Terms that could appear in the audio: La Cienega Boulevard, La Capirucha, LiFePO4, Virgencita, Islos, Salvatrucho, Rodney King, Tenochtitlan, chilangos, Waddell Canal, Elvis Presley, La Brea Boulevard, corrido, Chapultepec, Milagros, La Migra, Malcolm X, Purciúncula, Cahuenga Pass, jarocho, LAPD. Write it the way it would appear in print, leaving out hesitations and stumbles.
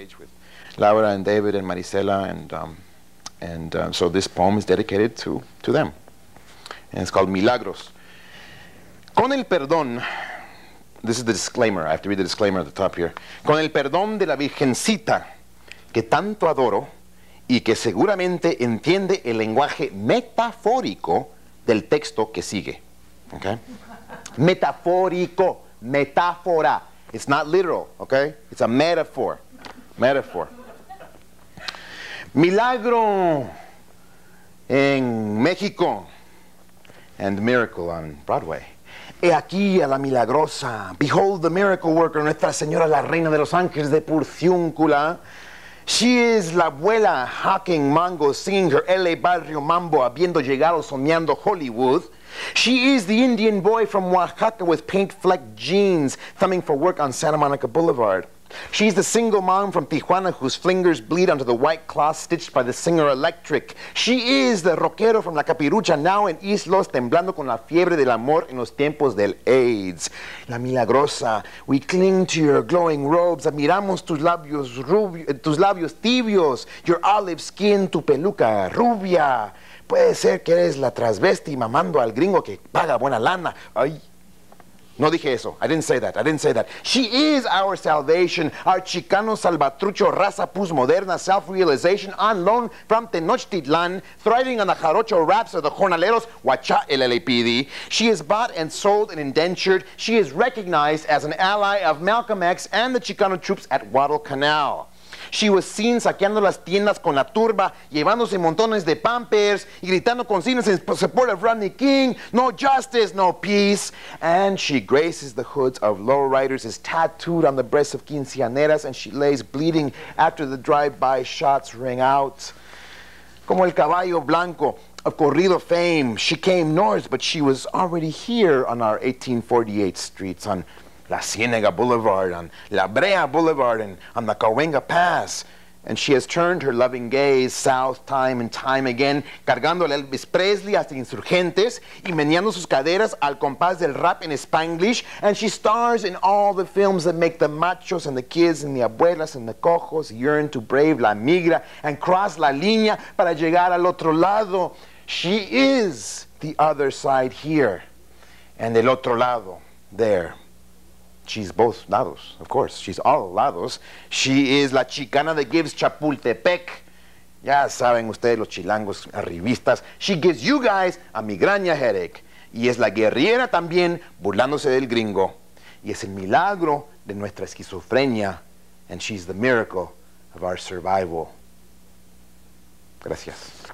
stage with Laura and David and Marisela, and so this poem is dedicated to them, and it's called Milagros. Con el perdón, this is the disclaimer, I have to read the disclaimer at the top here. Con el perdón de la Virgencita, que tanto adoro y que seguramente entiende el lenguaje metafórico del texto que sigue. Okay? Metafórico, metáfora. It's not literal, okay? It's a metaphor. Metaphor. Milagro en México and Miracle on Broadway. He aquí a la milagrosa. Behold the miracle worker, Nuestra Señora, la Reina de los Ángeles de Purciúncula. She is la abuela hawking mango, singing her L.A. Barrio Mambo, habiendo llegado soñando Hollywood. She is the Indian boy from Oaxaca with paint-flecked jeans, thumbing for work on Santa Monica Boulevard. She's the single mom from Tijuana whose fingers bleed onto the white cloth stitched by the singer Electric. She is the rockero from La Capirucha, now in Islos, temblando con la fiebre del amor en los tiempos del AIDS. La milagrosa, we cling to your glowing robes, admiramos tus labios, tus labios tibios, your olive skin, tu peluca rubia. Puede ser que eres la transvesti mamando al gringo que paga buena lana. Ay. No dije eso. I didn't say that. I didn't say that. She is our salvation, our Chicano Salvatrucho raza pus moderna self-realization on loan from Tenochtitlan, thriving on the jarocho raps of the jornaleros, huacha el LAPD. She is bought and sold and indentured. She is recognized as an ally of Malcolm X and the Chicano troops at Waddell Canal. She was seen saqueando las tiendas con la turba, llevándose montones de Pampers, y gritando consignas in support of Rodney King, no justice, no peace. And she graces the hoods of lowriders, is tattooed on the breasts of quinceaneras, and she lays bleeding after the drive-by shots ring out. Como el caballo blanco of corrido fame, she came north, but she was already here on our 1848 streets, on La Cienega Boulevard, on La Brea Boulevard, and on the Cahuenga Pass. And she has turned her loving gaze south time and time again, cargando al Elvis Presley hasta Insurgentes y meneando sus caderas al compás del rap en Spanglish. And she stars in all the films that make the machos and the kids and the abuelas and the cojos yearn to brave La Migra and cross la línea para llegar al otro lado. She is the other side here and el otro lado there. She's both lados, of course. She's all lados. She is la chicana that gives Chapultepec. Ya saben ustedes los chilangos arribistas. She gives you guys a migraña headache. Y es la guerrillera también, burlándose del gringo. Y es el milagro de nuestra esquizofrenia. And she's the miracle of our survival. Gracias.